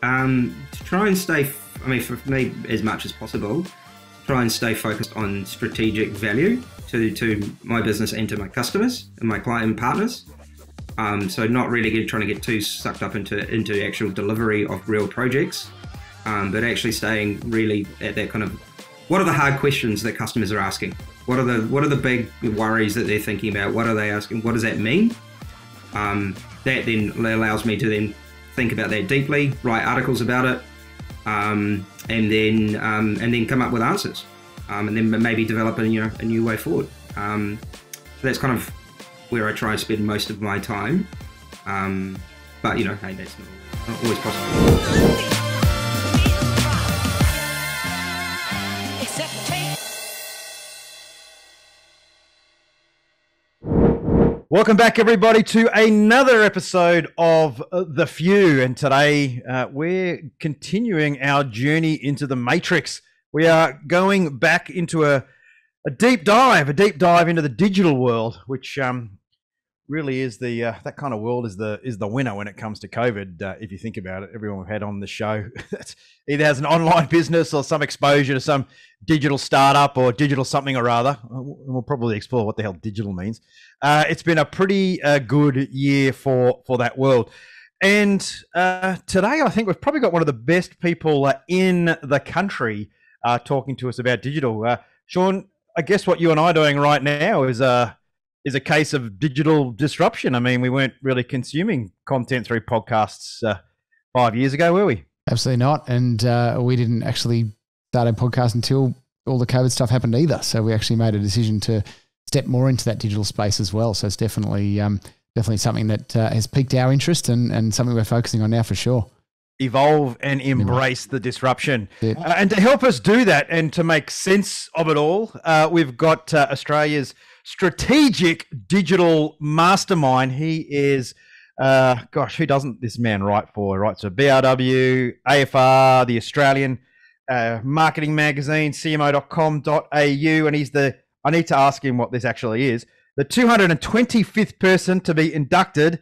To try and stay, for me, as much as possible, try and stay focused on strategic value to my business and to my customers and my client and partners. So not really trying to get too sucked up into actual delivery of real projects, but actually staying really at that kind of, what are the hard questions that customers are asking? What are the big worries that they're thinking about? What are they asking? What does that mean? That then allows me to then think about that deeply, write articles about it, and then come up with answers, and then maybe develop a new way forward. So that's kind of where I try to spend most of my time, but hey, that's not always possible. Welcome back, everybody, to another episode of The Few. And today we're continuing our journey into the matrix. We are going back into a deep dive into the digital world, which really is the that kind of world is the winner when it comes to COVID. If you think about it, everyone we've had on the show that either has an online business or some exposure to some digital startup or digital something or other. We'll probably explore what the hell digital means. It's been a pretty good year for that world. And today, I think we've probably got one of the best people in the country talking to us about digital. Sean, I guess what you and I are doing right now is a case of digital disruption. I mean, we weren't really consuming content through podcasts 5 years ago, were we? Absolutely not. And we didn't actually start a podcast until all the COVID stuff happened either. So we actually made a decision to step more into that digital space as well. So it's definitely something that has piqued our interest and something we're focusing on now for sure. Evolve and embrace the disruption. Yeah. And to help us do that and to make sense of it all, we've got Australia's strategic digital mastermind. He is, gosh, who doesn't this man write for, right? So BRW, AFR, The Australian, marketing magazine, cmo.com.au, and he's I need to ask him what this actually is, the 225th person to be inducted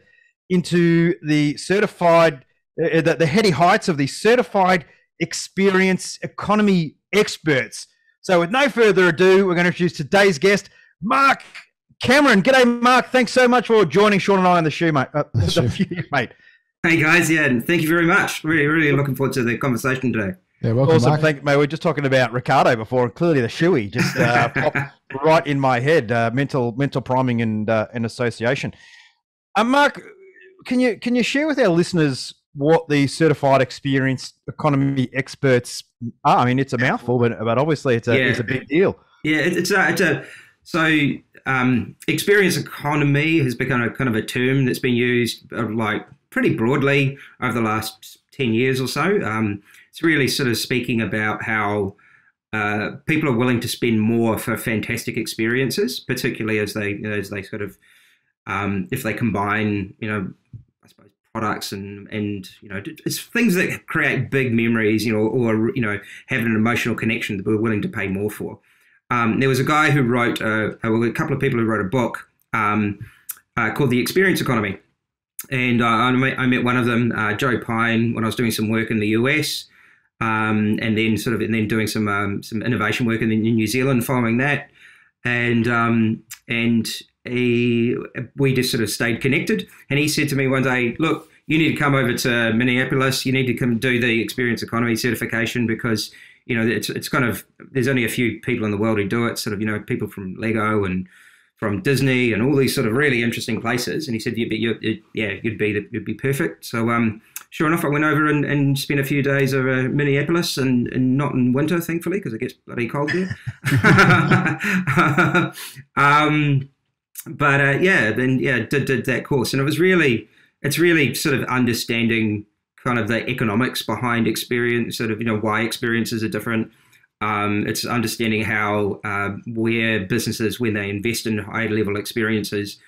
into the certified, the heady heights of the Certified Experience Economy Experts. So with no further ado, we're going to introduce today's guest, Mark Cameron. G'day, Mark. Thanks so much for joining Sean and I on the show, mate. Mate. Hey, guys. Yeah, and thank you very much. Really, really looking forward to the conversation today. Yeah, welcome, awesome. Mark. Thank you, mate. We were just talking about Ricardo before, and clearly the shoey just popped right in my head. Mental priming and association. Mark, can you share with our listeners what the Certified Experienced Economy Experts are? I mean, it's a mouthful, but obviously it's a big deal. Yeah, So experience economy has become a kind of a term that's been used like pretty broadly over the last 10 years or so. It's really sort of speaking about how people are willing to spend more for fantastic experiences, particularly as they sort of if they combine, I suppose, products and it's things that create big memories, or have an emotional connection that we're willing to pay more for. There was a guy who wrote, a couple of people who wrote a book called The Experience Economy. And I met one of them, Joe Pine, when I was doing some work in the US, and then doing some innovation work in New Zealand following that. And we just sort of stayed connected. And he said to me one day, look, you need to come over to Minneapolis. You need to come do the Experience Economy certification because it's kind of, there's only a few people in the world who do it, sort of, people from Lego and from Disney and all these sort of really interesting places. And he said, you'd be perfect. So sure enough, I went over and spent a few days over Minneapolis and not in winter, thankfully, because it gets bloody cold there. Did that course. And it was really, it's really sort of understanding kind of the economics behind experience, sort of, why experiences are different. It's understanding how, where businesses, when they invest in high level experiences,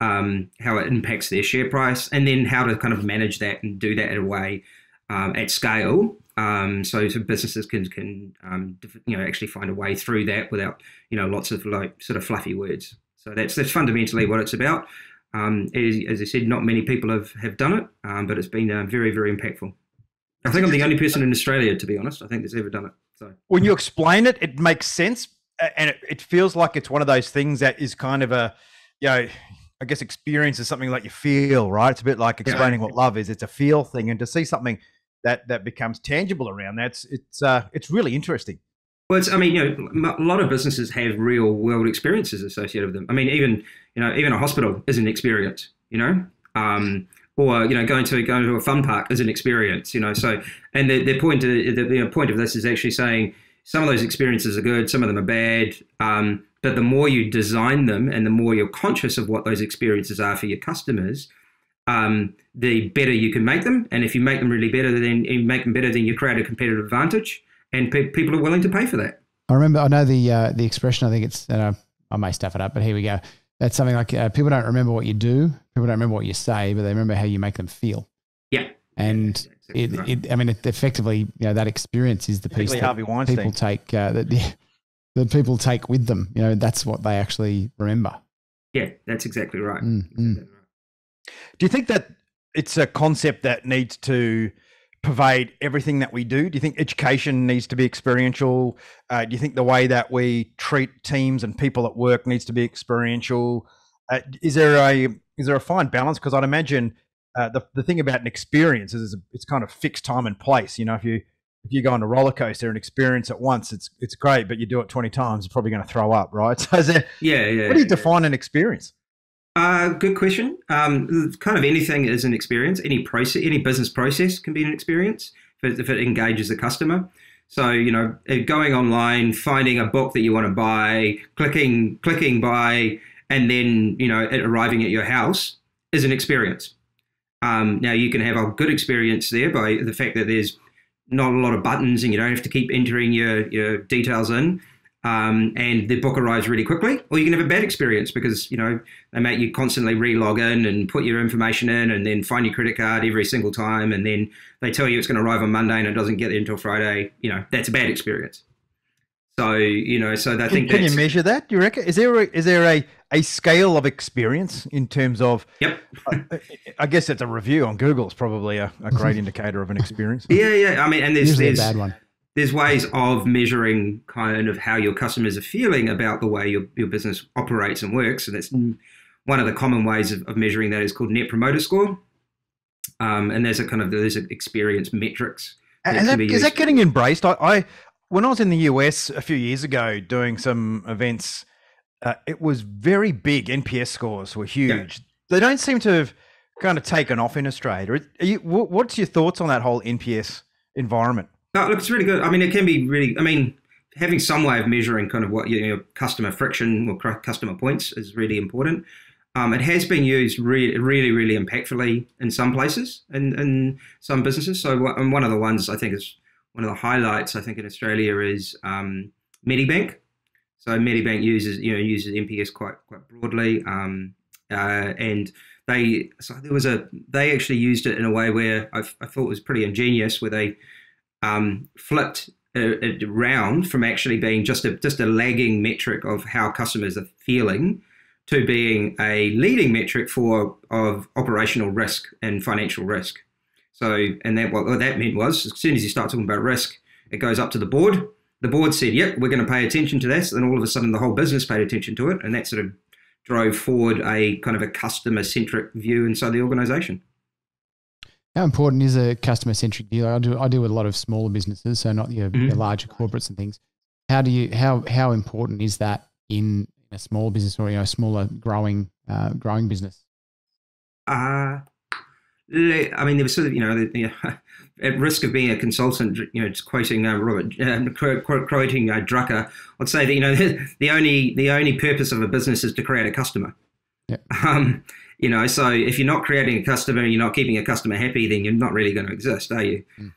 how it impacts their share price, and then how to kind of manage that and do that in a way at scale. So businesses can actually find a way through that without, lots of like sort of fluffy words. So that's fundamentally what it's about. As I said, not many people have done it, but it's been very, very impactful. I think I'm the only person in Australia, to be honest, I think that's ever done it. So when you explain it, it makes sense, and it feels like it's one of those things that is kind of a, you know, I guess experience is something like you feel, right? It's a bit like explaining what love is. It's a feel thing, and to see something that becomes tangible around that's it's really interesting. Well, it's, I mean, you know, a lot of businesses have real world experiences associated with them. I mean, even a hospital is an experience, you know. Or, you know, going to a fun park is an experience, you know. So, and the point of this is actually saying some of those experiences are good, some of them are bad, but the more you design them and the more you're conscious of what those experiences are for your customers, the better you can make them. And if you make them really better, then you make them better, then you create a competitive advantage, and people are willing to pay for that. I remember, I know the expression, I think it's, I may stuff it up, but here we go. That's something like people don't remember what you do, people don't remember what you say, but they remember how you make them feel. Yeah, and yeah, exactly right. It effectively, you know, that experience is the piece that people take that people take with them. You know, that's what they actually remember. Yeah, that's exactly right. Mm-hmm. Exactly right. Do you think that it's a concept that needs to pervade everything that we do? Do you think education needs to be experiential? Do you think the way that we treat teams and people at work needs to be experiential? Is there a fine balance? Because I'd imagine the thing about an experience is it's kind of fixed time and place. You know, if you go on a roller coaster and experience it once, it's great, but you do it 20 times, you're probably going to throw up, right? So what do you define an experience? Good question. Kind of anything is an experience. Any process, any business process can be an experience if it engages the customer. So, you know, going online, finding a book that you want to buy, clicking buy, and then, you know, it arriving at your house is an experience. Now you can have a good experience there by the fact that there's not a lot of buttons and you don't have to keep entering your details in. And the book arrives really quickly, or you can have a bad experience because, you know, they make you constantly re-log in and put your information in and then find your credit card every single time, and then they tell you it's going to arrive on Monday and it doesn't get there until Friday. You know, that's a bad experience. So, you know, so they think. Can you measure that? Do you reckon? Is there a scale of experience in terms of? Yep. I guess it's a review on Google is probably a great indicator of an experience. Yeah. I mean, and there's a bad one. There's ways of measuring kind of how your customers are feeling about the way your business operates and works. So that's one of the common ways of measuring that is called Net Promoter Score. And there's a kind of, there's experience metrics. And is that getting embraced? When I was in the US a few years ago doing some events, it was very big. NPS scores were huge. Yeah. They don't seem to have kind of taken off in Australia. What's your thoughts on that whole NPS environment? No, look, it's really good. I mean, it can be really, I mean, having some way of measuring kind of what your customer friction or customer points is really important. It has been used really impactfully in some places and in some businesses. So one of the ones I think is one of the highlights, I think, in Australia is Medibank. So Medibank uses NPS quite broadly. And they actually used it in a way where I thought was pretty ingenious, where they flipped it around from actually being just a lagging metric of how customers are feeling to being a leading metric of operational risk and financial risk. So, and that what that meant was, as soon as you start talking about risk, it goes up to the board. The board said, "Yep, we're going to pay attention to this." And all of a sudden, the whole business paid attention to it, and that sort of drove forward a kind of a customer-centric view inside the organisation. How important is a customer-centric view? I deal with a lot of smaller businesses, so not your larger corporates and things. How important is that in a small business or, you know, a smaller growing business? I mean, there was sort of, you know, at risk of being a consultant, you know, just quoting quoting Drucker, I'd say that, you know, the only purpose of a business is to create a customer. Yeah. You know, so if you're not creating a customer and you're not keeping a customer happy, then you're not really going to exist, are you? Mm-hmm.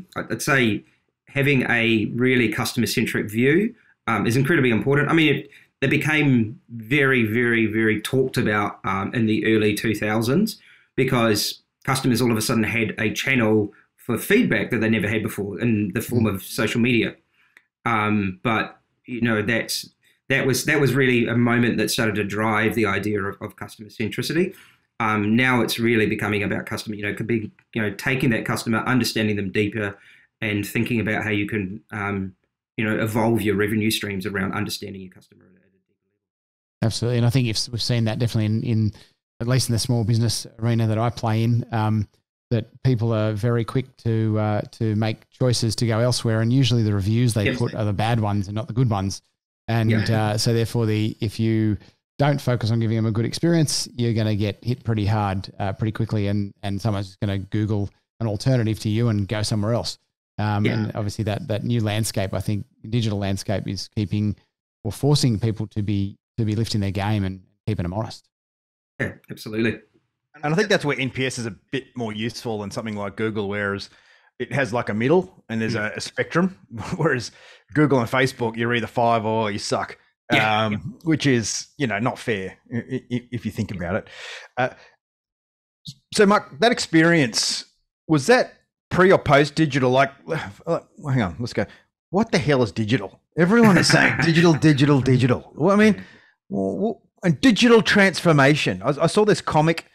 So I'd say having a really customer-centric view is incredibly important. I mean, it became very talked about in the early 2000s because customers all of a sudden had a channel for feedback that they never had before in the form of social media. But, you know, that was really a moment that started to drive the idea of customer centricity. Now it's really becoming about customer, taking that customer, understanding them deeper and thinking about how you can, evolve your revenue streams around understanding your customer. Absolutely. And I think if we've seen that definitely in at least in the small business arena that I play in, that people are very quick to make choices to go elsewhere. And usually the reviews they put are the bad ones and not the good ones. And so therefore if you don't focus on giving them a good experience, you're going to get hit pretty hard, pretty quickly. And someone's going to Google an alternative to you and go somewhere else. And obviously that new landscape, I think digital landscape is keeping or forcing people to be lifting their game and keeping them honest. Yeah, absolutely. And I think that's where NPS is a bit more useful than something like Google, whereas it has like a middle and there's a spectrum, whereas Google and Facebook, you're either 5 or you suck, which is, not fair if you think about it. So Mark, that experience, was that pre or post digital? Hang on, let's go. What the hell is digital? Everyone is saying digital. Well, I mean, and digital transformation. I saw this comic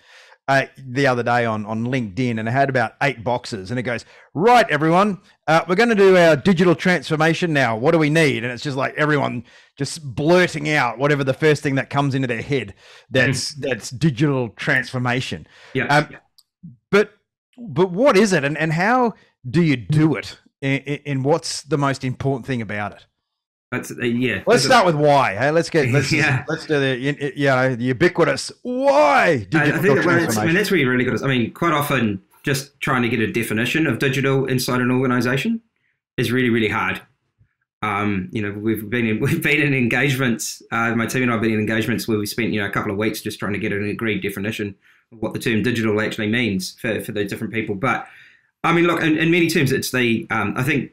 the other day on LinkedIn, and it had about 8 boxes, and it goes, right, everyone, we're going to do our digital transformation now. What do we need? And it's just like everyone just blurting out whatever the first thing that comes into their head. That's digital transformation. But what is it, and how do you do it, and what's the most important thing about it? Let's start with why. Hey, let's do the ubiquitous why. I think that's where you really got us. I mean, quite often, just trying to get a definition of digital inside an organisation is really, really hard. We've been in engagements. My team and I've been in engagements where we spent a couple of weeks just trying to get an agreed definition of what the term digital actually means for the different people. But I mean, look, in many terms, it's the I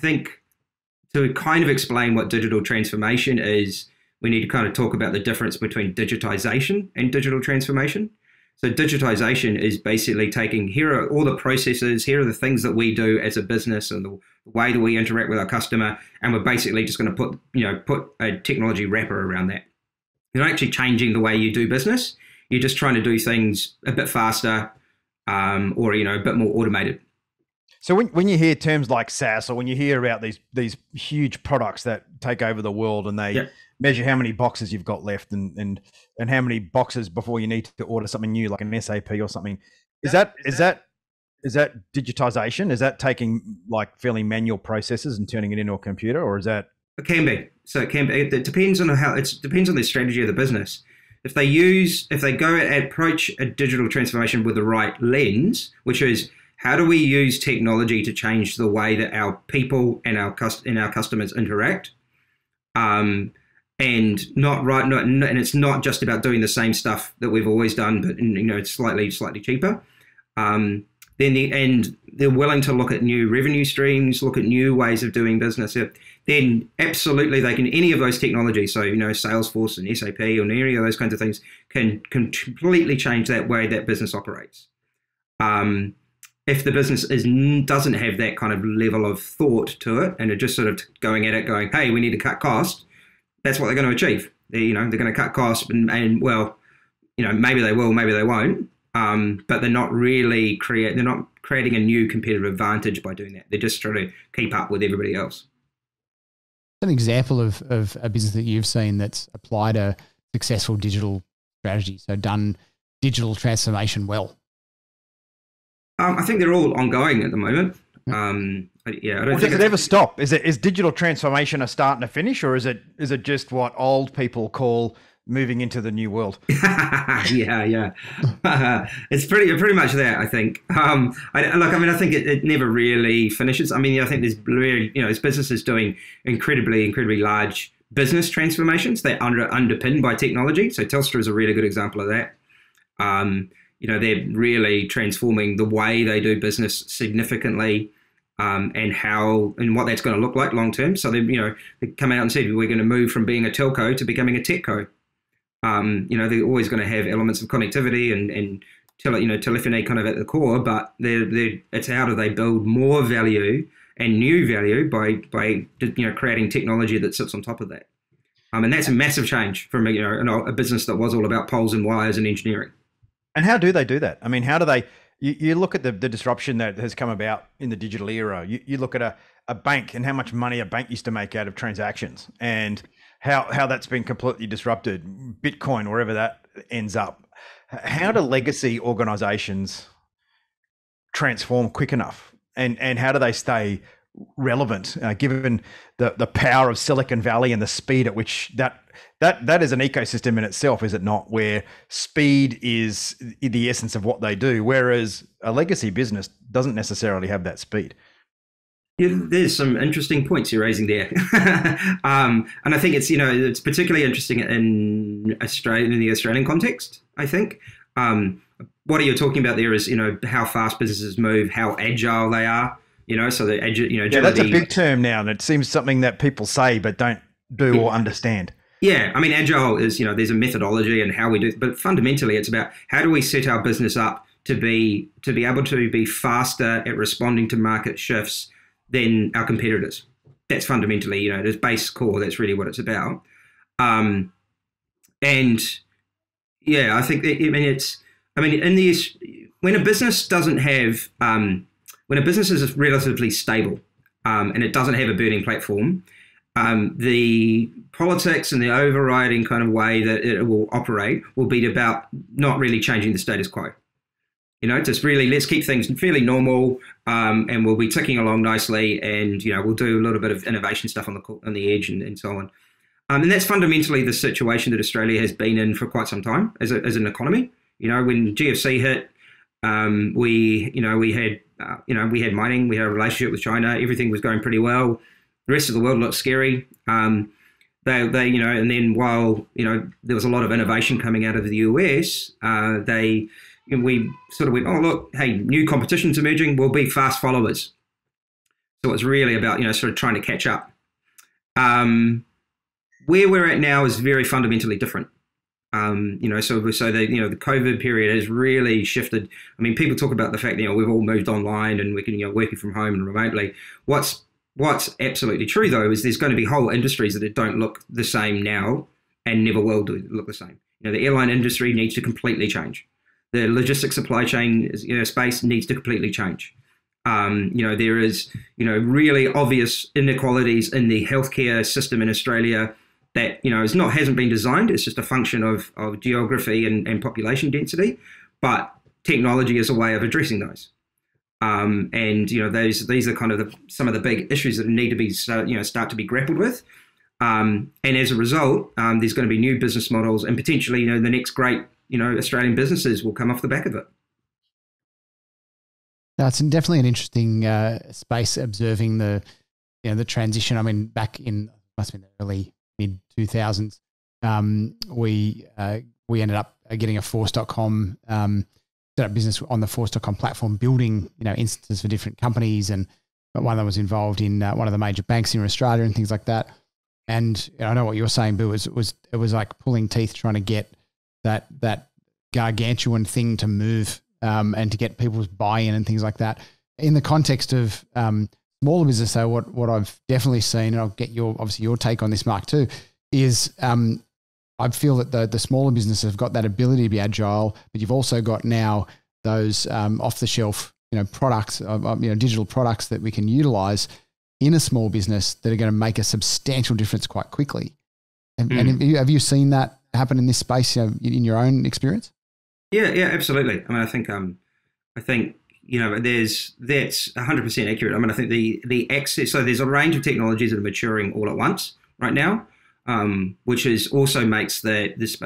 think. To kind of explain what digital transformation is, we need to kind of talk about the difference between digitization and digital transformation. So digitization is basically taking, here are all the processes, here are the things that we do as a business and the way that we interact with our customer, and we're basically just going to put a technology wrapper around that. You're not actually changing the way you do business. You're just trying to do things a bit faster, or a bit more automated. So when you hear terms like SaaS, or when you hear about these huge products that take over the world, and they measure how many boxes you've got left and how many boxes before you need to order something new, like an SAP or something, is that digitization? Is that taking like fairly manual processes and turning it into a computer, or is that? It can be. So it can be. It depends on it depends on the strategy of the business. If they approach a digital transformation with the right lens, which is, how do we use technology to change the way that our people and our customers interact? And it's not just about doing the same stuff that we've always done, but it's slightly cheaper. Then they're willing to look at new revenue streams, look at new ways of doing business. Then absolutely they can, any of those technologies, so Salesforce and SAP and any of those kinds of things can completely change that way that business operates. If the business doesn't have that kind of level of thought to it, and are just sort of going at it going, hey, we need to cut costs, that's what they're going to achieve. They're going to cut costs and maybe they will, maybe they won't, but they're not creating a new competitive advantage by doing that. They're just trying to keep up with everybody else. An example of a business that you've seen that's applied a successful digital strategy, so done digital transformation well. I think they're all ongoing at the moment. Does it ever stop? Is digital transformation a start and a finish, or is it just what old people call moving into the new world? It's pretty much that, I think. I think it never really finishes. I mean, I think there's there's businesses doing incredibly large business transformations that are underpinned by technology. So Telstra is a really good example of that. They're really transforming the way they do business significantly, and what that's going to look like long term. So they come out and said, we're going to move from being a telco to becoming a techco. They're always going to have elements of connectivity and telephony kind of at the core, but it's how do they build more value and new value by creating technology that sits on top of that. And that's a massive change from a business that was all about poles and wires and engineering. And how do they do that? I mean, how do they? You look at the disruption that has come about in the digital era. You look at a bank and how much money a bank used to make out of transactions, and how that's been completely disrupted. Bitcoin, wherever that ends up. How do legacy organizations transform quick enough, and how do they stay relevant given the power of Silicon Valley and the speed at which that is an ecosystem in itself, is it not, where speed is the essence of what they do, whereas a legacy business doesn't necessarily have that speed? Yeah, there's some interesting points you're raising there. And I think it's particularly interesting in the Australian context, I think. What you're talking about there is, how fast businesses move, how agile they are, so the agile, agility. Yeah, that's a big term now, and it seems something that people say but don't do or understand. Yeah, I mean, agile is, there's a methodology and how we do, but fundamentally it's about how do we set our business up to be able to be faster at responding to market shifts than our competitors. That's fundamentally, this base core, that's really what it's about. Yeah, I think when a business doesn't have, when a business is relatively stable and it doesn't have a burning platform, the politics and the overriding kind of way that it will operate will be about not really changing the status quo. Just really, let's keep things fairly normal, and we'll be ticking along nicely, and we'll do a little bit of innovation stuff on the edge and so on. And that's fundamentally the situation that Australia has been in for quite some time as an economy. When GFC hit, we had mining, we had a relationship with China, everything was going pretty well. The rest of the world looked scary. And then while there was a lot of innovation coming out of the US, we sort of went, oh look, hey, new competition's emerging, we'll be fast followers. So it's really about sort of trying to catch up. Where we're at now is very fundamentally different. The COVID period has really shifted. I mean, people talk about the fact that we've all moved online and we can working from home and remotely. What's absolutely true though is there's going to be whole industries that don't look the same now and never will look the same. The airline industry needs to completely change. The logistics supply chain space needs to completely change. There is really obvious inequalities in the healthcare system in Australia that hasn't been designed. It's just a function of geography and population density, but technology is a way of addressing those. These are kind of some of the big issues that need to be start to be grappled with. And as a result, there's going to be new business models, and potentially the next great Australian businesses will come off the back of it. That's definitely an interesting space, observing the transition. I mean, back in must have been the early mid 2000s, we ended up getting a Force.com set up business on the Force.com platform, building instances for different companies, and one of them was involved in one of the major banks in Australia and things like that. And I know what you're saying, Boo. It was like pulling teeth trying to get that gargantuan thing to move. And to get people's buy-in and things like that. In the context of smaller business, though, what I've definitely seen, and I'll get your take on this, Mark, too, is I feel that the smaller businesses have got that ability to be agile, but you've also got now those off-the-shelf products, digital products that we can utilise in a small business that are going to make a substantial difference quite quickly. And have you seen that happen in this space in your own experience? Yeah, absolutely. I mean, I think that's 100% accurate. I mean, I think the access. So there's a range of technologies that are maturing all at once right now, which is also makes makes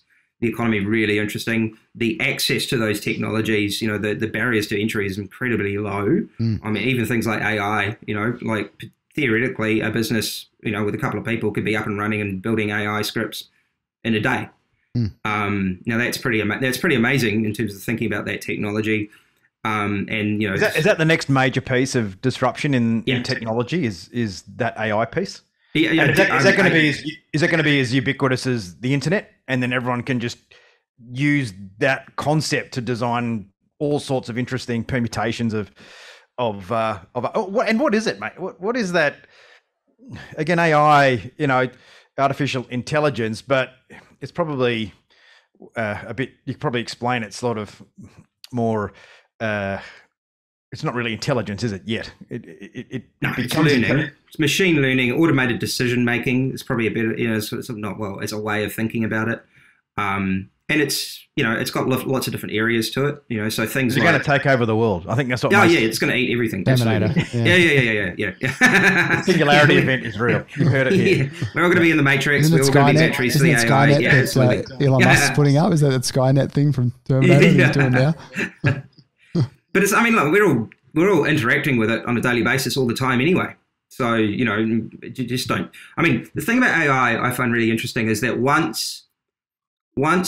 the economy really interesting. The access to those technologies, the barriers to entry is incredibly low. I mean, even things like AI, like theoretically, a business, with a couple of people could be up and running and building AI scripts in a day. Now that's pretty amazing in terms of thinking about that technology. Is that the next major piece of disruption in technology? Is that AI piece? Yeah. Is that going to be as ubiquitous as the internet? And then everyone can just use that concept to design all sorts of interesting permutations of what is it, mate? What is that? Again, AI. artificial intelligence, but it's probably a bit, you could probably explain it sort of more, it's not really intelligence, is it, yet? It becomes it's learning. It's machine learning, automated decision making. It's probably a better, you know, it's a way of thinking about it. And it's, you know, it's got lots of different areas to it, you know, so things like... It's going to take over the world. I think that's what... Oh, yeah, it's going to eat everything. Terminator. Yeah. The singularity event is real. You heard it here. Yeah. We're all going to be in the Matrix. We're all going to be batteries. Isn't it Skynet that's Elon Musk putting up? Is that Skynet thing from Terminator he's doing now? But it's, I mean, look, we're all interacting with it on a daily basis all the time anyway. So, you know, you just don't... I mean, the thing about AI I find really interesting is that once an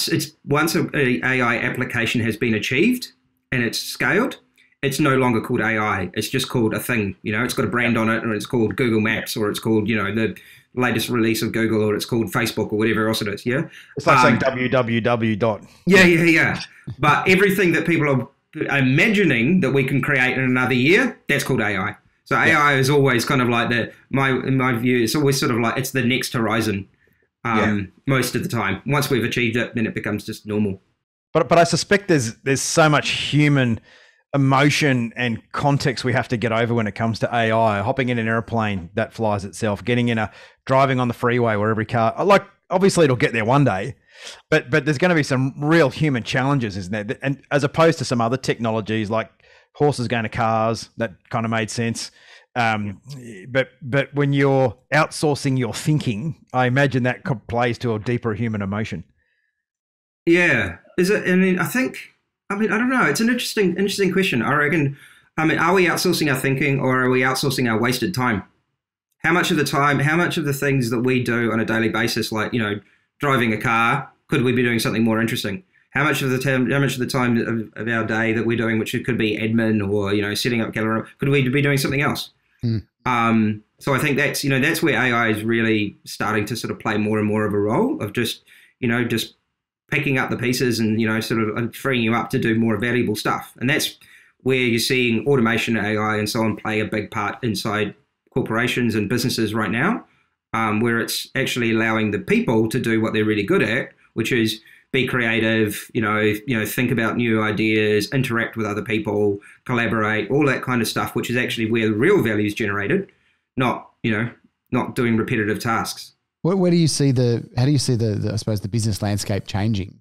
AI application has been achieved and it's scaled, it's no longer called AI. It's just called a thing. You know, it's got a brand on it, or it's called Google Maps, or it's called, you know, the latest release of Google, or it's called Facebook, or whatever else it is. Yeah, it's like saying www dot. Yeah. But everything that people are imagining that we can create in another year, that's called AI. So AI is always kind of like that. In my view, it's always sort of like it's the next horizon. Most of the time, once we've achieved it, then it becomes just normal. But I suspect there's so much human emotion and context we have to get over when it comes to AI. Hopping in an airplane that flies itself, driving on the freeway where every car, like obviously it'll get there one day, but there's going to be some real human challenges, isn't there? And as opposed to some other technologies like horses going to cars, that kind of made sense. But when you're outsourcing your thinking, I imagine that plays to a deeper human emotion. Yeah. Is it, I don't know. It's an interesting question. I reckon, are we outsourcing our thinking, or are we outsourcing our wasted time? How much of the things that we do on a daily basis, like, you know, driving a car, could we be doing something more interesting? How much of the time of our day that we're doing, which could be admin or, you know, setting up gallery, could we be doing something else? So I think that's, you know, that's where AI is really starting to sort of play more and more of a role of just, you know, just picking up the pieces and, you know, sort of freeing you up to do more valuable stuff. And that's where you're seeing automation, AI and so on play a big part inside corporations and businesses right now, where it's actually allowing the people to do what they're really good at, which is be creative, you know, think about new ideas, interact with other people, collaborate, all that kind of stuff, which is actually where the real value is generated, not doing repetitive tasks. Where do you see the business landscape changing?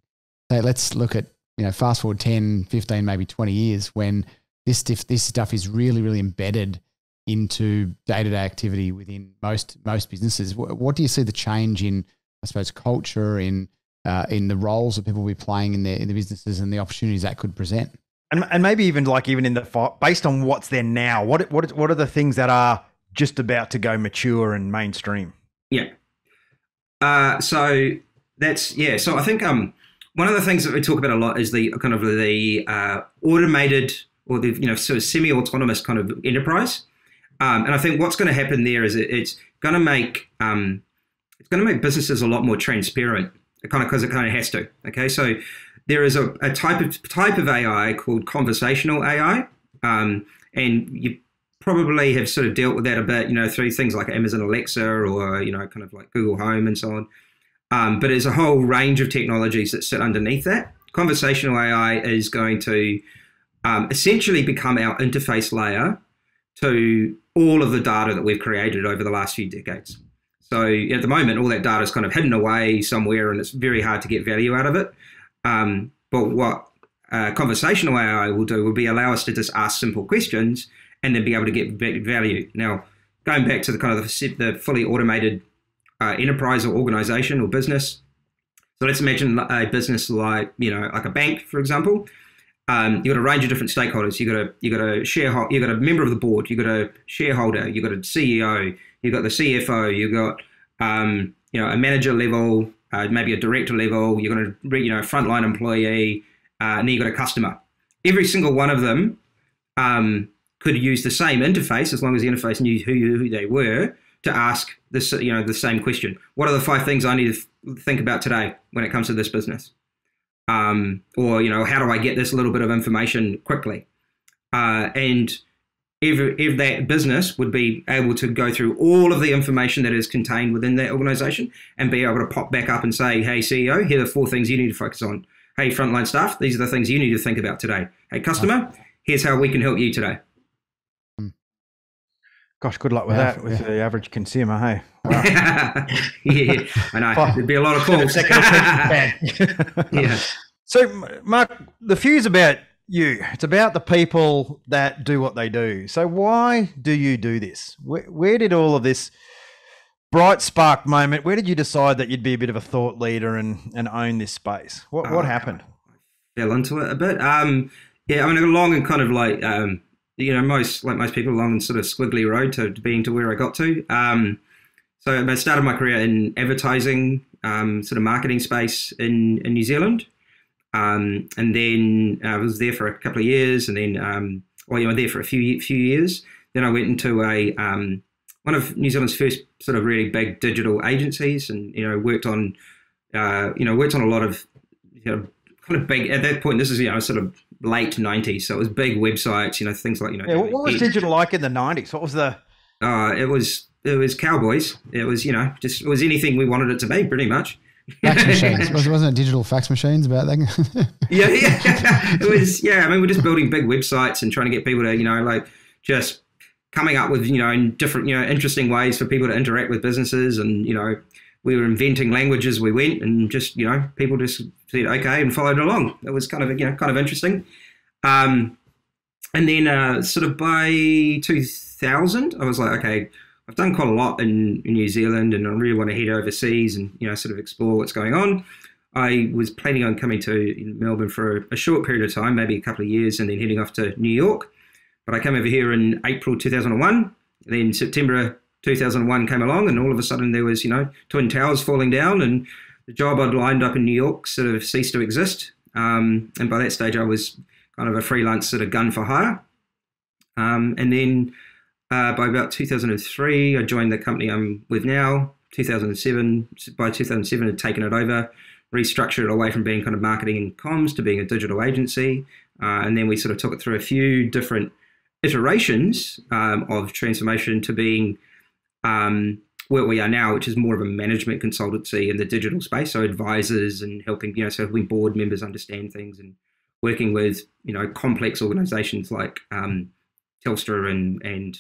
So let's look at, you know, fast forward 10, 15, maybe 20 years when this stuff is really, really embedded into day-to-day activity within most businesses. What do you see the change in, I suppose, culture, in the roles that people will be playing in the businesses and the opportunities that could present, and maybe even in the based on what's there now, what are the things that are just about to go mature and mainstream? Yeah, so that's yeah. So I think one of the things that we talk about a lot is the kind of the automated or the sort of semi-autonomous kind of enterprise, and I think what's going to happen there is it's going to make businesses a lot more transparent. Because it has to. Okay, so there is a type of AI called conversational AI, and you probably have sort of dealt with that a bit, through things like Amazon Alexa or like Google Home and so on. But there's a whole range of technologies that sit underneath that. Conversational AI is going to essentially become our interface layer to all of the data that we've created over the last few decades. So at the moment, all that data is kind of hidden away somewhere, and it's very hard to get value out of it. But what conversational AI will do will be allow us to just ask simple questions and then be able to get value. Now, going back to the kind of the fully automated enterprise or organization or business. So let's imagine a business like a bank, for example. You've got a range of different stakeholders. You've got a member of the board. You've got a shareholder. You've got a CEO. You've got the CFO. You've got a manager level, maybe a director level. You've got a frontline employee, and then you've got a customer. Every single one of them could use the same interface, as long as the interface knew who they were, to ask this the same question. What are the 5 things I need to think about today when it comes to this business? Or, how do I get this little bit of information quickly? And if that business would be able to go through all of the information that is contained within that organization and be able to pop back up and say, hey, CEO, here are the 4 things you need to focus on. Hey, frontline staff, these are the things you need to think about today. Hey, customer, here's how we can help you today. Gosh, good luck with that with the average consumer, hey? Wow. Yeah, I know. There'd be a lot of calls. Yeah. So, Mark, the Few's about you. It's about the people that do what they do. So why do you do this? Where did all of this bright spark moment, where did you decide that you'd be a bit of a thought leader and own this space? What happened? I fell into it a bit. Yeah, I mean, along and kind of like... you know, most people along the sort of squiggly road to being to where I got to. So I started my career in advertising, sort of marketing space in New Zealand. And then I was there for a couple of years and then, well, you know, there for a few years. Then I went into a, one of New Zealand's first sort of really big digital agencies and, you know, worked on a lot of, you know, kind of big, at that point, this is, you know, sort of late 90s, so it was big websites, you know, things like, you know, what was digital like in the 90s? What was the it was cowboys. It was, you know, just, it was anything we wanted it to be, pretty much. Fax machines. Wasn't it digital fax machines about that? yeah it was. Yeah, I mean, we're just building big websites and trying to get people to, you know, like just coming up with, you know, in different, you know, interesting ways for people to interact with businesses. And, you know, we were inventing languages we went, and just, you know, people just said, okay, and followed along. It was kind of, you know, kind of interesting. And then sort of by 2000, I was like, okay, I've done quite a lot in New Zealand and I really want to head overseas and, you know, sort of explore what's going on. I was planning on coming to Melbourne for a short period of time, maybe a couple of years, and then heading off to New York. But I came over here in April 2001, and then September 2001 came along, and all of a sudden there was, you know, Twin Towers falling down, and the job I'd lined up in New York sort of ceased to exist. And by that stage I was kind of a freelance sort of gun for hire. And then by about 2003, I joined the company I'm with now. 2007, by 2007 I'd taken it over, restructured it away from being kind of marketing and comms to being a digital agency. And then we sort of took it through a few different iterations of transformation to being where we are now, which is more of a management consultancy in the digital space. So advisors and helping, you know, so helping board members understand things and working with, you know, complex organizations like Telstra and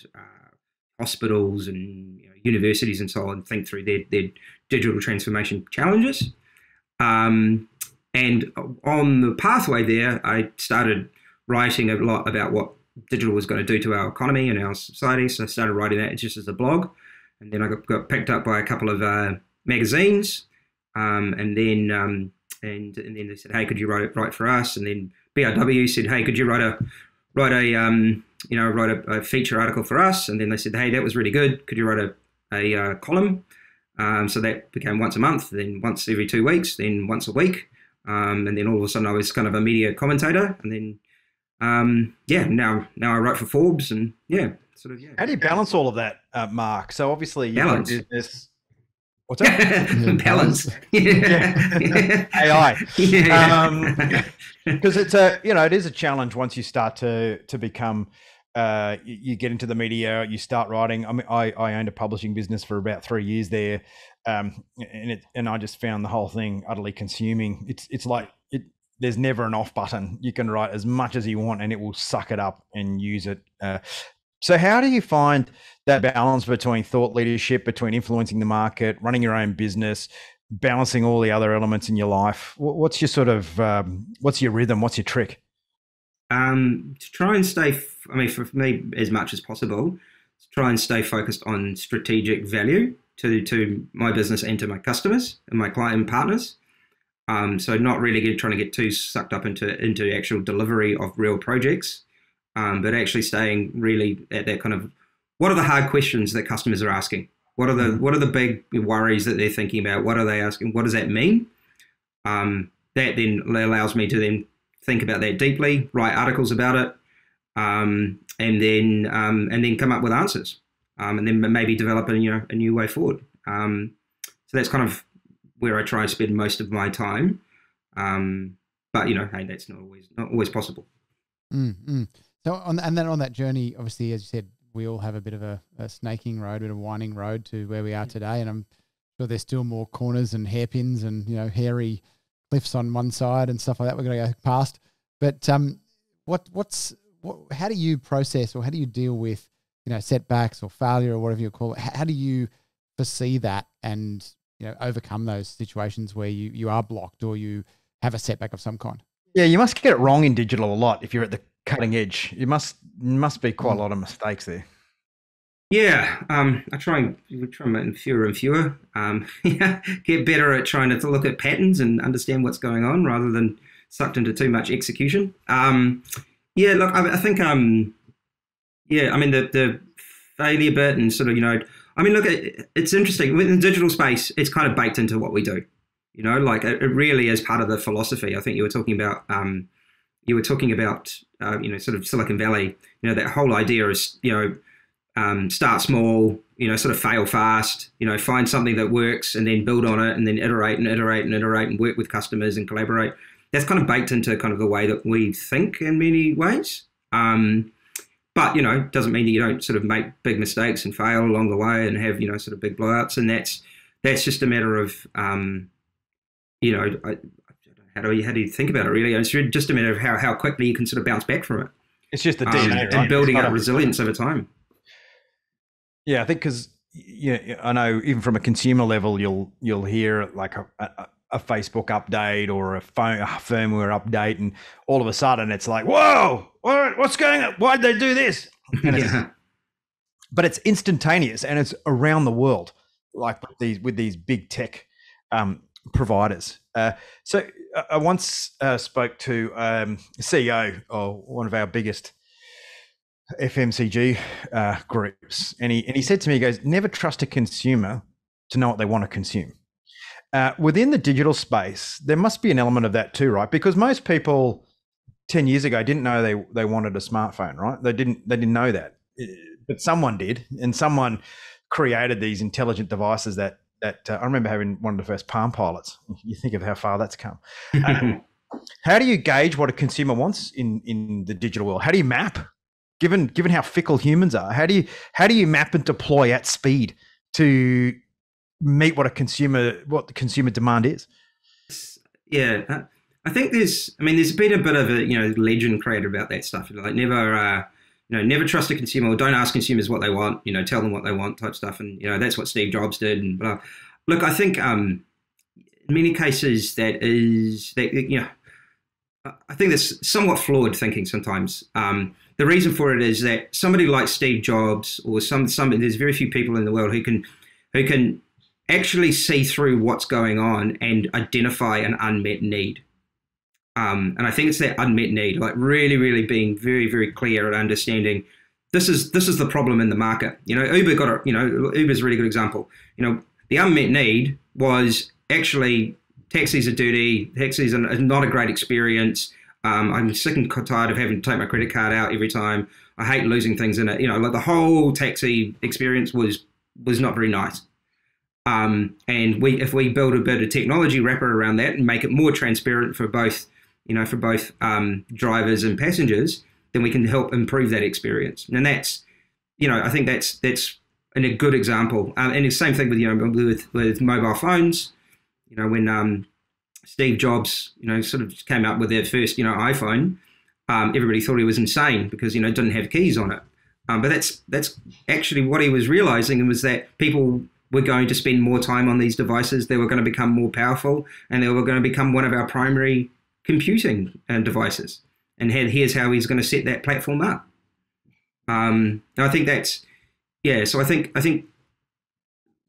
hospitals and, you know, universities and so on, think through their digital transformation challenges. And on the pathway there, I started writing a lot about what digital was going to do to our economy and our society. So I started writing that just as a blog. And then I got picked up by a couple of magazines, and then they said, "Hey, could you write for us?" And then BRW said, "Hey, could you write a feature article for us?" And then they said, "Hey, that was really good. Could you write a column?" So that became once a month, then once every 2 weeks, then once a week, and then all of a sudden I was kind of a media commentator, and then now I write for Forbes, and yeah. Sort of, yeah. How do you balance all of that, Mark? So obviously you have a business. What's up? Balance. Yeah. AI. Because it's a, you know, it is a challenge once you start to become, you get into the media, you start writing. I mean, I owned a publishing business for about 3 years there, and I just found the whole thing utterly consuming. It's like there's never an off button. You can write as much as you want, and it will suck it up and use it. So how do you find that balance between thought leadership, between influencing the market, running your own business, balancing all the other elements in your life? What's your sort of, what's your rhythm? What's your trick? To try and stay, I mean, for me, as much as possible, to try and stay focused on strategic value to my business and to my customers and my client and partners. So not really trying to get too sucked up into actual delivery of real projects. But actually staying really at that kind of, what are the hard questions that customers are asking? What are the big worries that they're thinking about? What are they asking? What does that mean? That then allows me to then think about that deeply, write articles about it, and then come up with answers, and then maybe develop a new way forward. So that's kind of where I try to spend most of my time. But you know, hey, that's not always possible. So on that journey, obviously, as you said, we all have a bit of a snaking road, a bit of a winding road to where we are today. And I'm sure there's still more corners and hairpins and, you know, hairy cliffs on one side and stuff like that we're going to go past. But how do you process, or how do you deal with, you know, setbacks or failure or whatever you call it? How do you foresee that and, you know, overcome those situations where you are blocked or you have a setback of some kind? Yeah, you must get it wrong in digital a lot if you're at the cutting edge. You must be quite a lot of mistakes there. Yeah, I try and fewer and fewer. Get better at trying to look at patterns and understand what's going on rather than sucked into too much execution. I mean the failure bit and sort of, you know, I mean, look, it's interesting within the digital space. It's kind of baked into what we do, you know, like it really is part of the philosophy. I think you were talking about. You know, sort of Silicon Valley, you know, that whole idea is, you know, start small, you know, sort of fail fast, you know, find something that works and then build on it and then iterate and work with customers and collaborate. That's kind of baked into kind of the way that we think in many ways. But, you know, doesn't mean that you don't sort of make big mistakes and fail along the way and have, you know, sort of big blowouts. And that's just a matter of, you know, how do you think about it really? It's just a matter of how quickly you can sort of bounce back from it. It's just the DNA, right? And building up resilience over time. Yeah, I think because, yeah, I know even from a consumer level, you'll hear like a Facebook update or a firmware update, and all of a sudden it's like, whoa, what's going on? Why'd they do this? And but it's instantaneous and it's around the world, like with these big tech providers. So I once spoke to a CEO of one of our biggest FMCG groups, and he said to me, he goes, never trust a consumer to know what they want to consume. Within the digital space, there must be an element of that too, right? Because most people 10 years ago didn't know they wanted a smartphone, right? They didn't know that, but someone did, and someone created these intelligent devices that I remember having one of the first Palm Pilots. You think of how far that's come. How do you gauge what a consumer wants in the digital world? How do you map, given how fickle humans are? How do you map and deploy at speed to meet what the consumer demand is? Yeah, I think there's been a bit of a, you know, legend created about that stuff. Like never trust a consumer, or don't ask consumers what they want, you know, tell them what they want type stuff. And, you know, that's what Steve Jobs did. And blah. Look, I think in many cases I think that's somewhat flawed thinking sometimes. The reason for it is that somebody like Steve Jobs or there's very few people in the world who can actually see through what's going on and identify an unmet need. And I think it's that unmet need, like really, really being very, very clear and understanding this is the problem in the market. You know, Uber's a really good example. You know, the unmet need was actually taxis are dirty, taxis are not a great experience. I'm sick and tired of having to take my credit card out every time. I hate losing things in it. You know, like the whole taxi experience was not very nice. And if we build a bit of technology wrapper around that and make it more transparent for both, you know, for both drivers and passengers, then we can help improve that experience. And that's, you know, I think that's a good example. And the same thing with, you know, with mobile phones. You know, when Steve Jobs, you know, sort of came up with their first, you know, iPhone, everybody thought he was insane because, you know, it didn't have keys on it. But that's actually what he was realizing, was that people were going to spend more time on these devices. They were going to become more powerful, and they were going to become one of our primary computing devices, and here's how he's going to set that platform up. And I think that's, yeah. So I think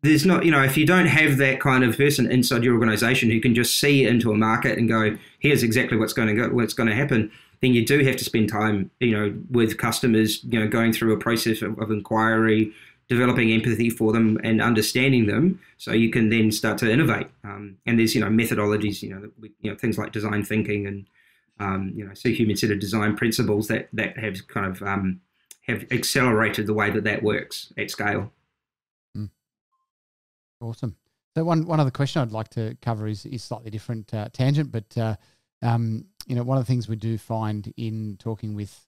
there's not, you know, if you don't have that kind of person inside your organization who can just see into a market and go, here's exactly what's going to happen, then you do have to spend time, you know, with customers, you know, going through a process of inquiry, developing empathy for them and understanding them, so you can then start to innovate. And there's, you know, methodologies, you know, things like design thinking and, you know, human-centered design principles that have kind of have accelerated the way that works at scale. Awesome. So one other question I'd like to cover is slightly different tangent, but you know, one of the things we do find in talking with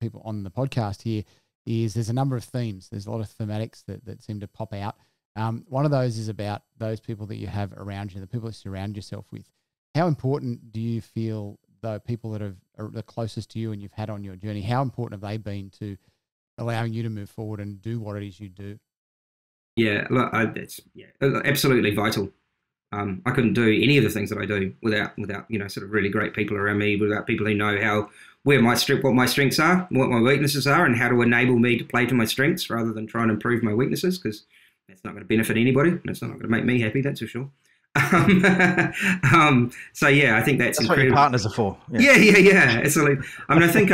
people on the podcast here is there's a number of themes. There's a lot of thematics that seem to pop out. One of those is about those people that you have around you, the people that surround yourself with. How important do you feel though people that are the closest to you and you've had on your journey, how important have they been to allowing you to move forward and do what it is you do? Yeah, absolutely vital. I couldn't do any of the things that I do without sort of really great people around me, without people who know what my strengths are, what my weaknesses are, and how to enable me to play to my strengths rather than try and improve my weaknesses, because that's not going to benefit anybody and it's not going to make me happy, that's for sure. So yeah, I think that's incredible. What your partners are for. Yeah, yeah, yeah, yeah, absolutely. I mean, I think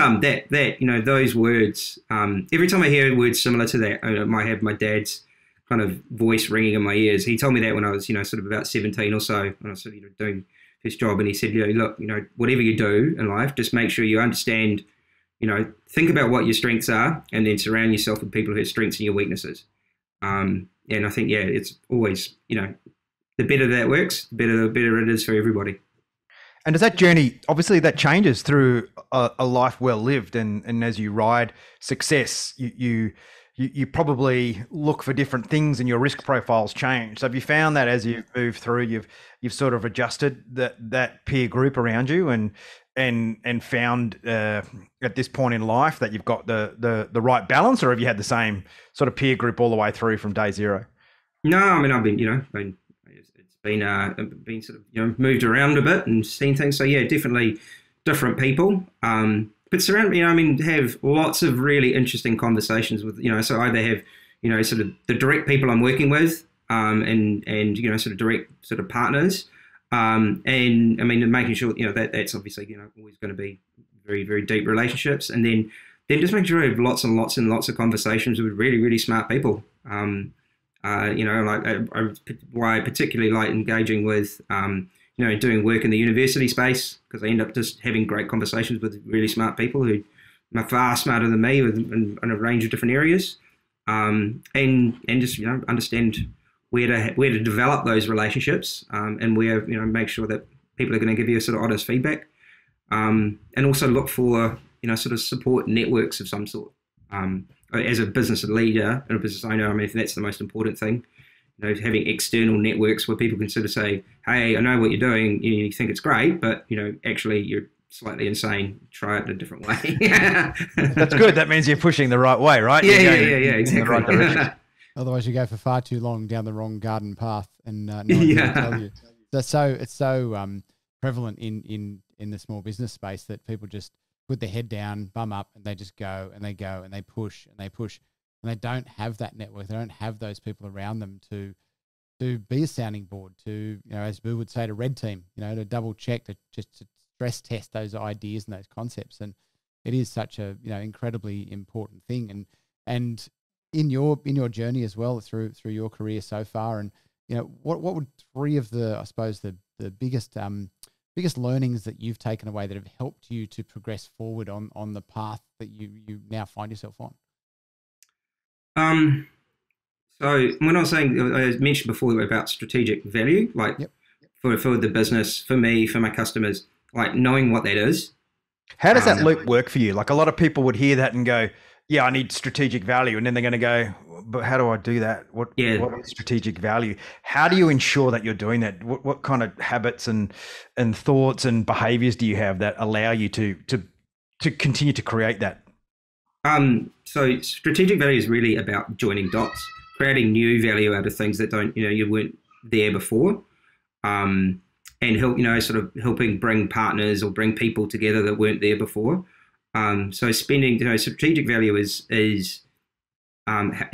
those words. Every time I hear words similar to that, I have my dad's kind of voice ringing in my ears. He told me that when I was, sort of about 17 or so, when I was doing his job, and he said, look, whatever you do in life, just make sure you understand, think about what your strengths are, and then surround yourself with people who have strengths and your weaknesses. And I think, yeah, it's always, the better that works, the better it is for everybody. And does that journey, obviously that changes through a life well lived, and as you ride success, you probably look for different things and your risk profiles change. So have you found that as you've moved through, you've sort of adjusted that peer group around you and found at this point in life that you've got the right balance, or have you had the same sort of peer group all the way through from day zero? No, I mean, I've been, it's been sort of, moved around a bit and seen things. So yeah, definitely different people. But surround me, have lots of really interesting conversations with, so either have, sort of the direct people I'm working with, and sort of direct sort of partners, and I mean, making sure, that's obviously, always going to be very, very deep relationships. And then just making sure I have lots and lots and lots of conversations with really, really smart people. Why I particularly like engaging with, doing work in the university space, because I end up just having great conversations with really smart people who are far smarter than me in a range of different areas, and just understand where to develop those relationships, and where make sure that people are going to give you a sort of honest feedback, and also look for sort of support networks of some sort. As a business leader and a business owner, I mean, that's the most important thing. Having external networks where people can sort of say, hey, I know what you're doing, you think it's great, but, actually you're slightly insane, try it a different way. That's good. That means you're pushing the right way, right? Yeah, yeah, exactly. Right. Otherwise you go for far too long down the wrong garden path, and no one can tell you. It's so prevalent in the small business space that people just put their head down, bum up, and they just go and they push and they push. And they don't have that network. They don't have those people around them to be a sounding board, to, as Boo would say, to red team, to double check, to stress test those ideas and those concepts. And it is such a, incredibly important thing. And in your journey as well through your career so far, and, what would three of the, I suppose, the biggest learnings that you've taken away that have helped you to progress forward on the path that you now find yourself on? So when I was saying, I mentioned before about strategic value, like for the business, for me, for my customers, like knowing what that is. How does that loop work for you? Like a lot of people would hear that and go, yeah, I need strategic value. And then they're going to go, but how do I do that? What is strategic value? How do you ensure that you're doing that? What kind of habits and thoughts and behaviors do you have that allow you to continue to create that? So strategic value is really about joining dots, creating new value out of things that don't, you weren't there before, and help, sort of helping bring partners or bring people together that weren't there before. So spending, strategic value is if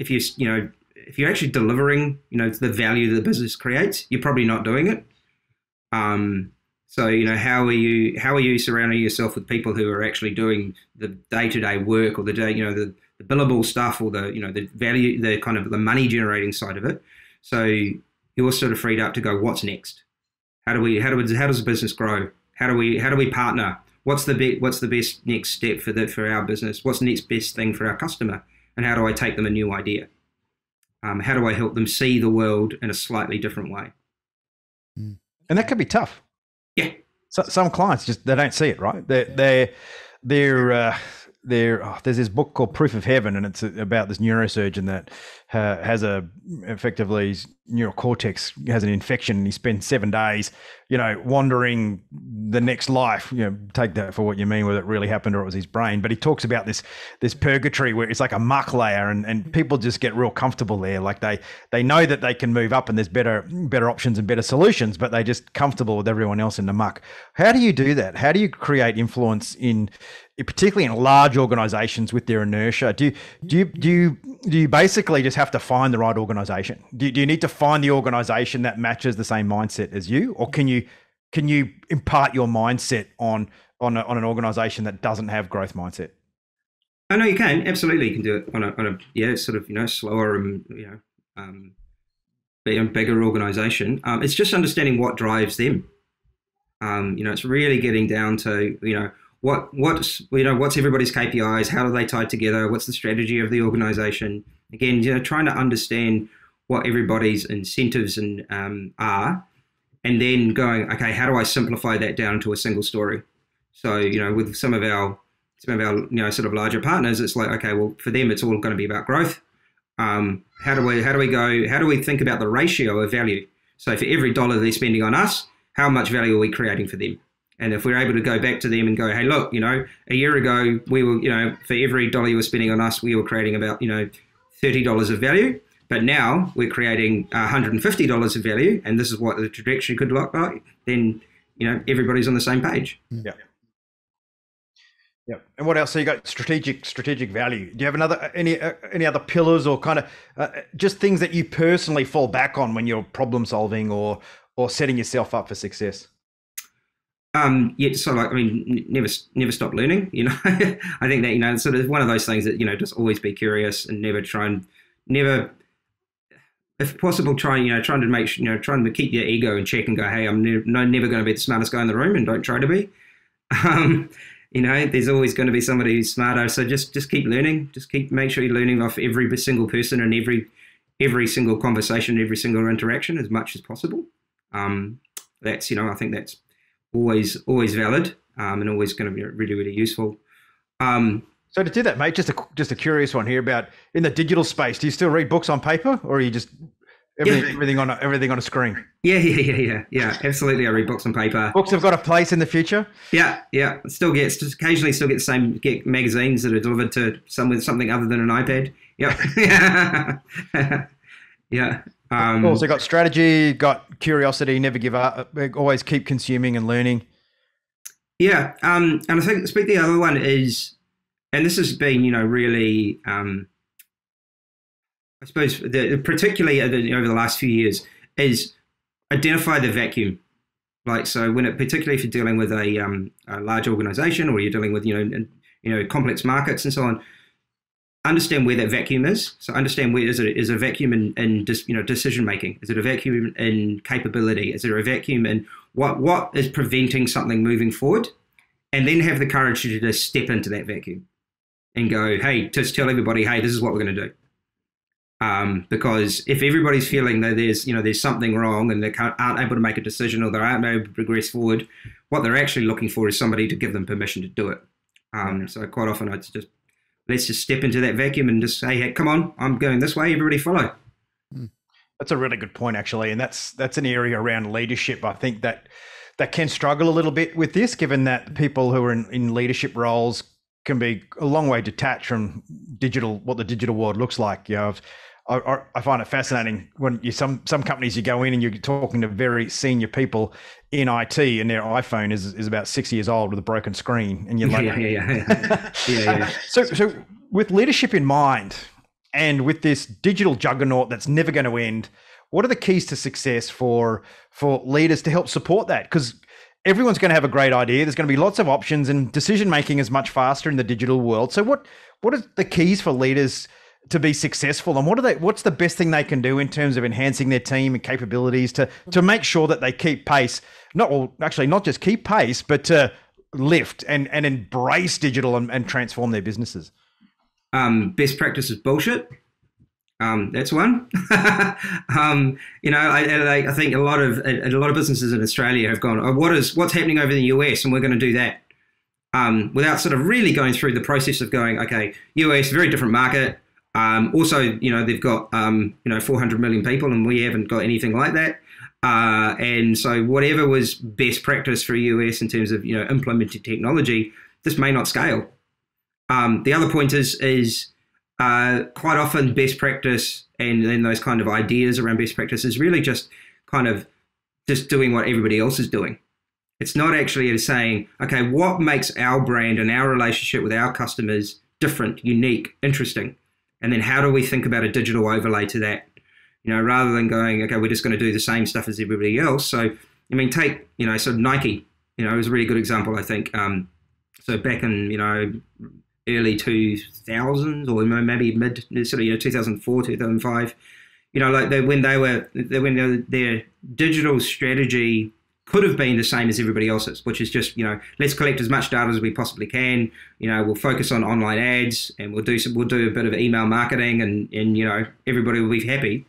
you're actually delivering, the value that the business creates, you're probably not doing it. So, how are you surrounding yourself with people who are actually doing the day-to-day work, or the billable stuff, or the value, the kind of the money generating side of it. So you're sort of freed up to go, what's next? How does the business grow? How do we partner? What's the best next step for our business? What's the next best thing for our customer? And how do I take them a new idea? How do I help them see the world in a slightly different way? And that can be tough. Yeah. So some clients just, they don't see it, right? They're there's this book called Proof of Heaven, and it's about this neurosurgeon that has effectively his neurocortex has an infection, and he spends 7 days, wandering the next life. Take that for what you mean, whether it really happened or it was his brain. But he talks about this purgatory where it's like a muck layer, and people just get real comfortable there. Like they know that they can move up, and there's better options and better solutions, but they're just comfortable with everyone else in the muck. How do you do that? How do you create influence in, particularly in large organizations with their inertia? Do you basically just have to find the right organization? Do you need to find the organization that matches the same mindset as you, or can you impart your mindset on an organization that doesn't have growth mindset? Oh no, you can absolutely. You can do it on a slower and bigger organization. It's just understanding what drives them. It's really getting down to what's everybody's KPIs? How do they tie together? What's the strategy of the organization? Again, trying to understand what everybody's incentives and are, and then going, okay, how do I simplify that down to a single story? So, with some of our larger partners, it's like, okay, well, for them, it's all going to be about growth. How do we think about the ratio of value? So for every dollar they're spending on us, how much value are we creating for them? And if we're able to go back to them and go, hey, look, a year ago, we were, for every dollar you were spending on us, we were creating about, $30 of value. But now we're creating $150 of value, and this is what the trajectory could look like. Then, everybody's on the same page. Yeah. Yeah. And what else? So you got strategic value. Do you have any other pillars or kind of just things that you personally fall back on when you're problem solving or setting yourself up for success? Never stop learning. I think that it's sort of one of those things that just always be curious and never, if possible, trying to keep your ego in check and go, hey, I'm never going to be the smartest guy in the room, and don't try to be. There's always going to be somebody who's smarter. So just keep learning. Just make sure you're learning off every single person and every single conversation, every single interaction as much as possible. That's I think that's always valid and always going to be really, really useful. So to do that, mate, just a curious one here about in the digital space. Do you still read books on paper, or are you just everything on a screen? Yeah. Absolutely, I read books on paper. Books have got a place in the future. Yeah. Occasionally still get the same magazines that are delivered to something other than an iPad. Yep. Yeah. Also got strategy, got curiosity, never give up, always keep consuming and learning. Yeah. And I think the other one is, and this has been, really, I suppose, particularly over the last few years, is identify the vacuum. Like, so particularly if you're dealing with a large organization, or you're dealing with, complex markets and so on, understand where that vacuum is. So understand where is a vacuum in decision making. Is it a vacuum in capability? Is there a vacuum in what is preventing something moving forward? And then have the courage to just step into that vacuum and go, hey, just tell everybody, hey, this is what we're going to do. Because if everybody's feeling that there's something wrong and they aren't able to make a decision, or they aren't able to progress forward, what they're actually looking for is somebody to give them permission to do it. So quite often I just let's just step into that vacuum and just say, hey, come on, I'm going this way. Everybody follow. That's a really good point, actually. And that's an area around leadership. I think that can struggle a little bit with this, given that people who are in leadership roles can be a long way detached from what the digital world looks like. I find it fascinating when some companies you go in and you're talking to very senior people in IT, and their iPhone is about 6 years old with a broken screen, and you're like, yeah. So with leadership in mind, and with this digital juggernaut that's never going to end, what are the keys to success for leaders to help support that? Because everyone's going to have a great idea. There's going to be lots of options, and decision making is much faster in the digital world. So what are the keys for leaders to be successful, and what's the best thing they can do in terms of enhancing their team and capabilities to make sure that they keep pace, not just keep pace, but to lift and embrace digital and transform their businesses? Best practice is bullshit. That's one. I think a lot of businesses in Australia have gone, what's happening over in the US, and we're going to do that. without sort of really going through the process of going, okay, US, very different market. Also, you know, they've got, 400 million people and we haven't got anything like that. And so whatever was best practice for US in terms of, implemented technology, this may not scale. The other point is quite often best practice and then those kind of ideas around best practice is really just kind of just doing what everybody else is doing. It's not actually saying, okay, what makes our brand and our relationship with our customers different, unique, interesting? And then how do we think about a digital overlay to that? Rather than going, okay, we're just going to do the same stuff as everybody else. So, I mean, take, sort of Nike, is a really good example, I think. So back in, early 2000s or maybe mid, 2004, 2005, like when their digital strategy could have been the same as everybody else's, which is just, let's collect as much data as we possibly can. We'll focus on online ads and we'll do a bit of email marketing and everybody will be happy.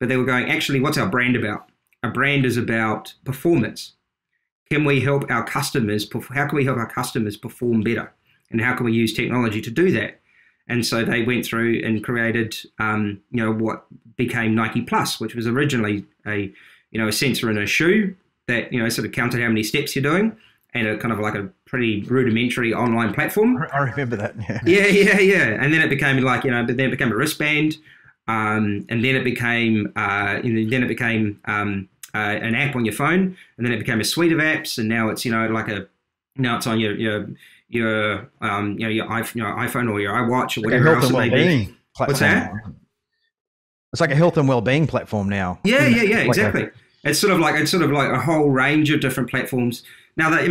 But they were going, actually, what's our brand about? Our brand is about performance. Can we help our customers? How can we help our customers perform better? And how can we use technology to do that? And so they went through and created, what became Nike Plus, which was originally a sensor in a shoe that, sort of counted how many steps you're doing, and a kind of like a pretty rudimentary online platform. I remember that. Yeah. Yeah. And then it became like, then it became a wristband. And then it became, an app on your phone, and then it became a suite of apps. And now it's, now it's on your iPhone or your iWatch or whatever else it may be. What's that? It's like a health and well-being platform now. Yeah, exactly. It's sort of like a whole range of different platforms. Now, they've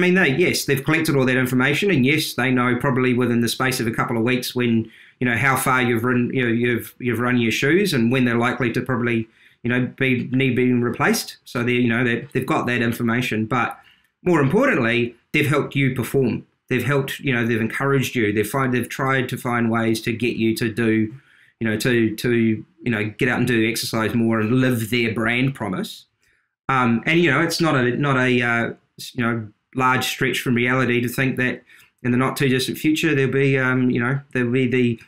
collected all that information, and yes, they know probably within the space of a couple of weeks when how far you've run your shoes and when they're likely to probably need being replaced. So they they've got that information, but more importantly, they've helped you perform. They've helped they've encouraged you. They've tried to find ways to get you to do to get out and do exercise more and live their brand promise. And it's not a large stretch from reality to think that in the not too distant future there'll be there'll be the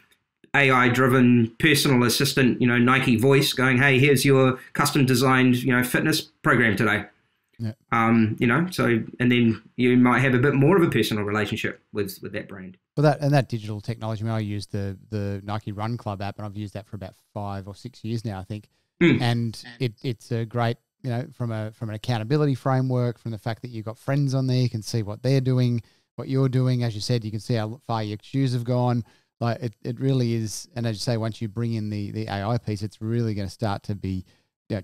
AI-driven personal assistant Nike voice going, hey, here's your custom designed fitness program today. Yeah. So and then you might have a bit more of a personal relationship with that brand. Well, that digital technology. I mean, I use the Nike Run Club app, and I've used that for about 5 or 6 years now, I think. Mm. And it's a great, from an accountability framework, from the fact that you've got friends on there, you can see what they're doing, what you're doing. As you said, you can see how far your shoes have gone. Like it really is. And as you say, once you bring in the AI piece, it's really going to start to be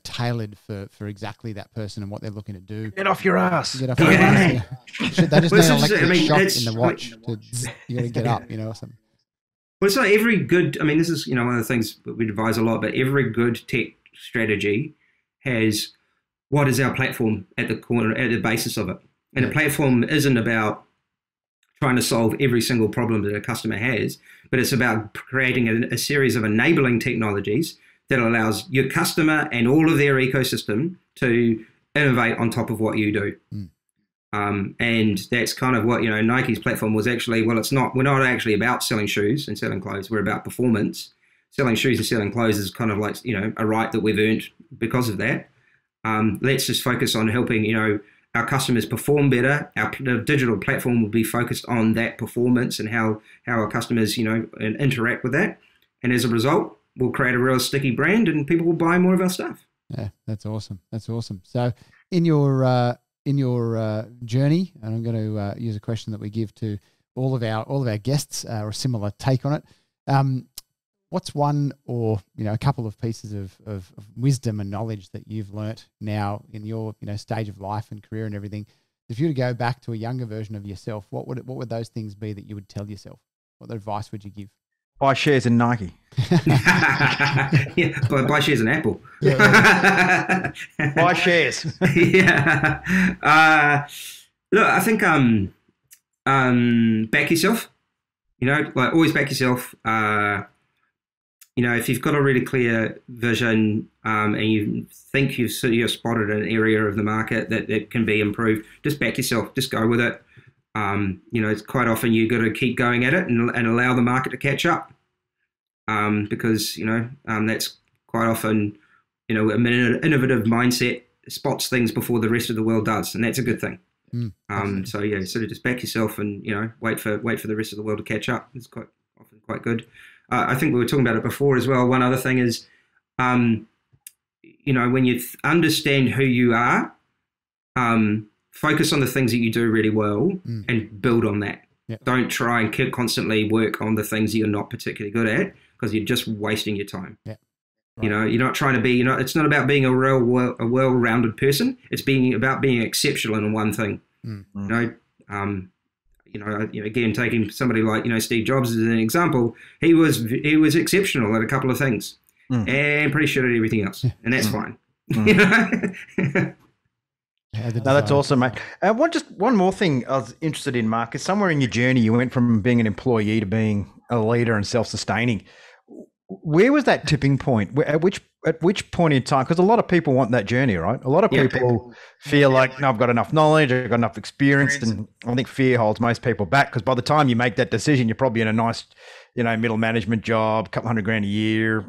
tailored for exactly that person and what they're looking to do. Get off your ass. Get off your ass. Yeah. They just need an electric shock in the watch. You got to get up, or something. Well, it's like every good, this is, one of the things that we advise a lot, but every good tech strategy has what is our platform at the corner, at the basis of it. And a platform isn't about trying to solve every single problem that a customer has, but it's about creating a series of enabling technologies that allows your customer and all of their ecosystem to innovate on top of what you do. Mm. And that's kind of what, Nike's platform was actually, we're not actually about selling shoes and selling clothes. We're about performance. Selling shoes and selling clothes is kind of like, a right that we've earned because of that. Let's just focus on helping, our customers perform better. The digital platform will be focused on that performance and how our customers, interact with that. And as a result, we'll create a real sticky brand and people will buy more of our stuff. Yeah, that's awesome. That's awesome. So in your journey, and I'm going to use a question that we give to all of our guests or a similar take on it. What's one or, a couple of pieces of wisdom and knowledge that you've learnt now in your, stage of life and career and everything? If you were to go back to a younger version of yourself, what would those things be that you would tell yourself? What advice would you give? Buy shares in Nike. Yeah, buy shares in Apple. Yeah. Buy shares. Yeah. Look, I think back yourself. Like always back yourself. If you've got a really clear vision and you think you've spotted an area of the market that can be improved, just back yourself, just go with it. It's quite often you got to keep going at it and allow the market to catch up, because that's quite often an innovative mindset spots things before the rest of the world does, and that's a good thing. So yeah, sort of just back yourself and wait for the rest of the world to catch up. It's quite often quite good. I think we were talking about it before as well. One other thing is, when you understand who you are, focus on the things that you do really well and build on that. Yeah. Don't try and constantly work on the things that you're not particularly good at, because you're just wasting your time. Yeah. Right. You're not trying to be, it's not about being a well-rounded person. It's about being exceptional in one thing. Mm-hmm. Again, taking somebody like, Steve Jobs as an example, he was exceptional at a couple of things and pretty shit at everything else. Yeah. And that's fine. Mm. No, that's awesome, mate. One more thing I was interested in, Mark, is somewhere in your journey, you went from being an employee to being a leader and self-sustaining. Where was that tipping point? At which point in time? Because a lot of people want that journey, right? A lot of people feel like, no, I've got enough knowledge, I've got enough experience. And I think fear holds most people back, because by the time you make that decision, you're probably in a nice, middle management job, a couple $100,000 a year,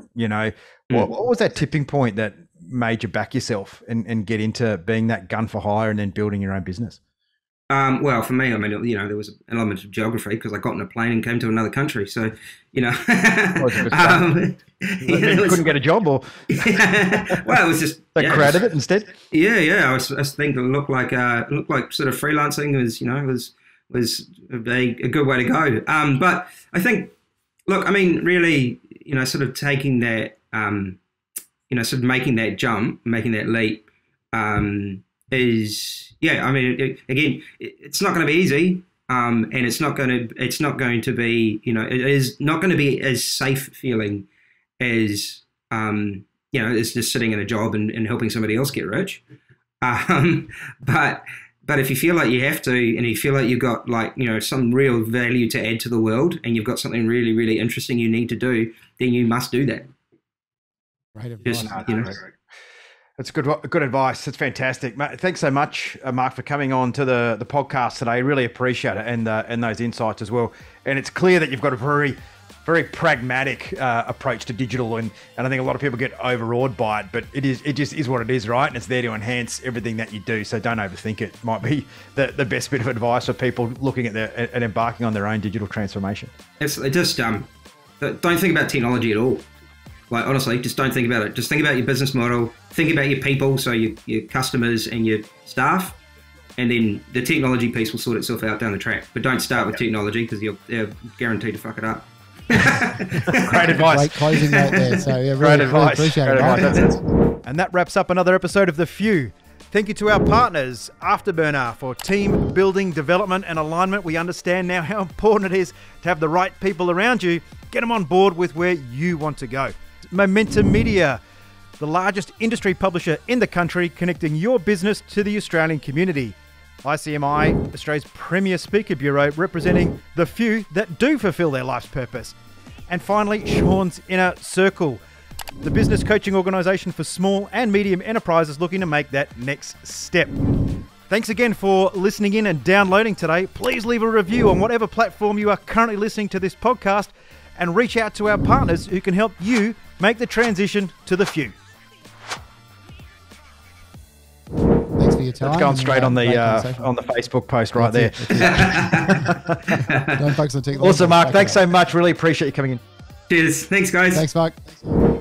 What was that tipping point that made you back yourself and get into being that gun for hire and then building your own business? Well, for me, there was an element of geography, because I got in a plane and came to another country. So, you couldn't get a job, or well, it was just the crowd of it instead. Yeah, yeah. I was thinking it looked like sort of freelancing was was a good way to go. But I think, really, sort of taking that, sort of making that jump, making that leap, is, it's not going to be easy, and it's not going to be, it is not going to be as safe feeling as, as just sitting in a job and helping somebody else get rich. But if you feel like you have to, and you feel like you've got some real value to add to the world, and you've got something really, really interesting you need to do, then you must do that. Right advice. That's good advice. That's fantastic. Thanks so much, Mark, for coming on to the podcast today. Really appreciate it, and those insights as well. And it's clear that you've got a very, very pragmatic approach to digital, and I think a lot of people get overawed by it, but it just is what it is, right? And it's there to enhance everything that you do. So don't overthink it. Might be the best bit of advice for people looking at and embarking on their own digital transformation. Absolutely. Just don't think about technology at all. Like, honestly, just don't think about it. Just think about your business model. Think about your people, so your customers and your staff, and then the technology piece will sort itself out down the track. But don't start with technology, because you're guaranteed to fuck it up. Great advice. Great closing note there. So, yeah, really, great advice. Really appreciate it. And that wraps up another episode of The Few. Thank you to our partners, Afterburner, for team building, development and alignment. We understand now how important it is to have the right people around you. Get them on board with where you want to go. Momentum Media, the largest industry publisher in the country, connecting your business to the Australian community. ICMI, Australia's premier speaker bureau, representing the few that do fulfill their life's purpose. And finally, Sean's Inner Circle, the business coaching organisation for small and medium enterprises looking to make that next step. Thanks again for listening in and downloading today. Please leave a review on whatever platform you are currently listening to this podcast, and reach out to our partners who can help you make the transition to the few. Thanks for your time. That's going straight on the Facebook post right there. Don't focus on technology. Awesome, Mark. Thanks so much. Really appreciate you coming in. Cheers. Thanks, guys. Thanks, Mark.